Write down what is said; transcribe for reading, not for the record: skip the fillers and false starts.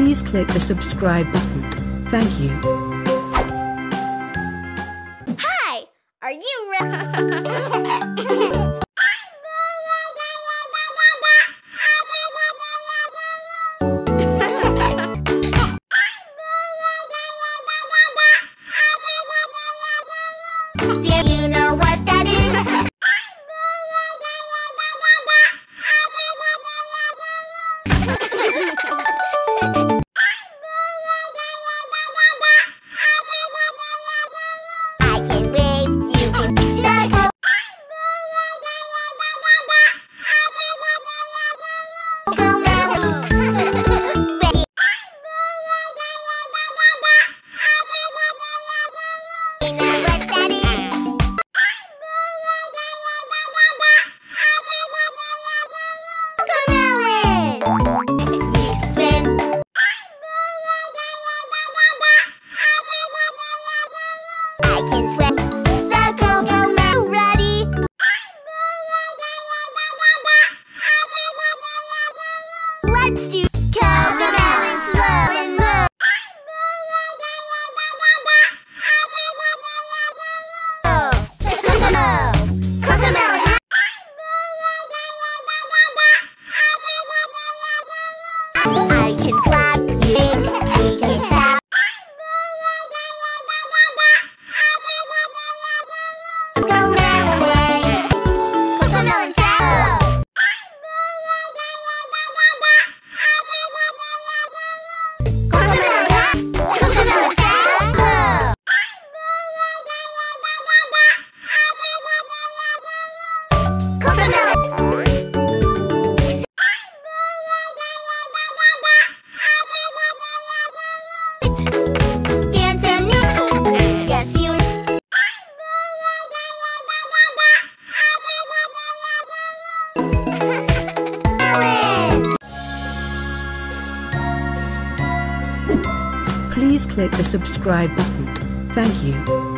Please click the subscribe button. Thank you. Hi! Are you ready? Please click the subscribe button. Thank you.